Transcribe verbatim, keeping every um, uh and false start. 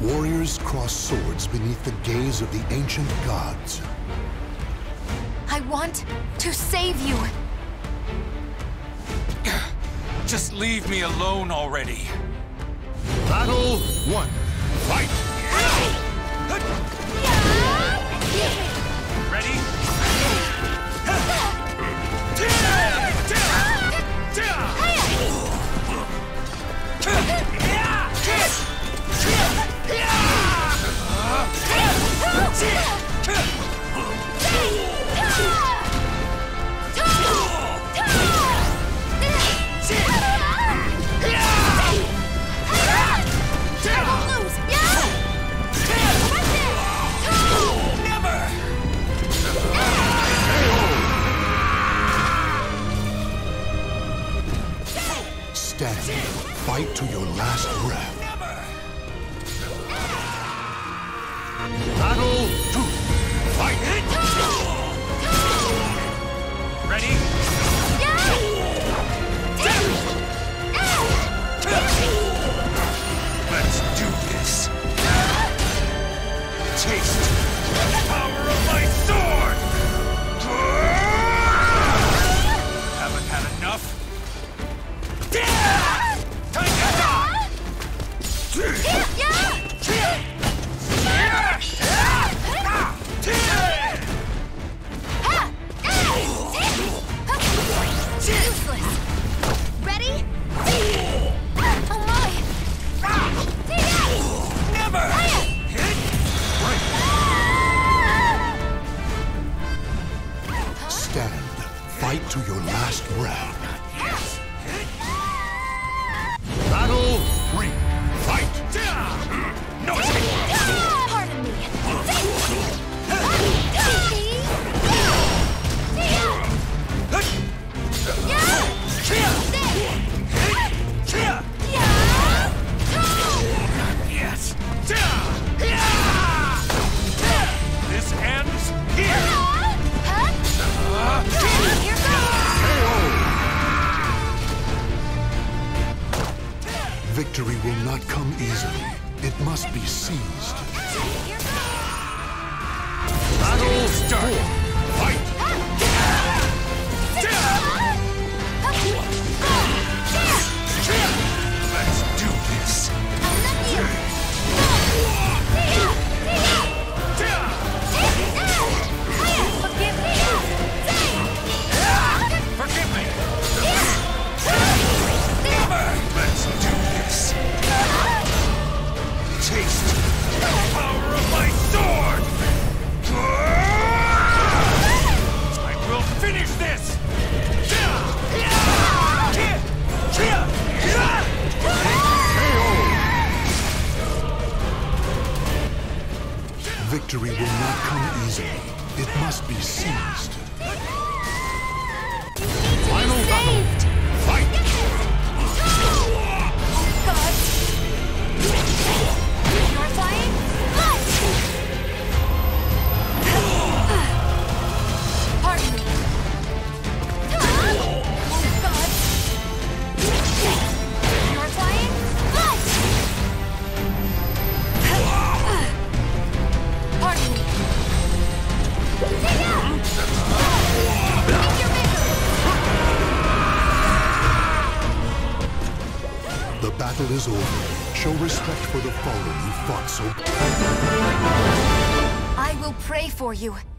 Warriors cross swords beneath the gaze of the ancient gods. I want to save you. Just leave me alone already. Battle one. Fight! Stand. Fight to your last breath. Battle two. Fight. Ready? Let's do this. Taste the power of my sword. Haven't had enough? Fight to your last breath. Battle three. Fight. No escape. Pardon me. Not yet. This ends here. Victory will not come easily. It must be seized. Battle start! Fight! Let's do this! I love you! Forgive me! Forgive me! Let's do this! Taste the power of my sword! I will finish this! Victory will not come easily. It must be seized. Final battle! The battle is over. Show respect for the fallen who fought so. I will pray for you.